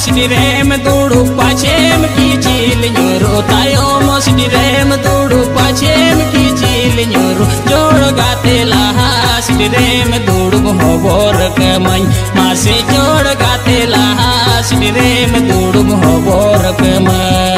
मोसडी RAM दूड़ू पाछेम की झील neuro तायो मोसडी RAM दूड़ू पाछेम की झील न्यूरो जोड़ गाते लाहासडी रेम दूड़ू हो बोर कमाई मासे जोड़ गाते लाहासडी रेम दूड़ू हो बोर कमाई।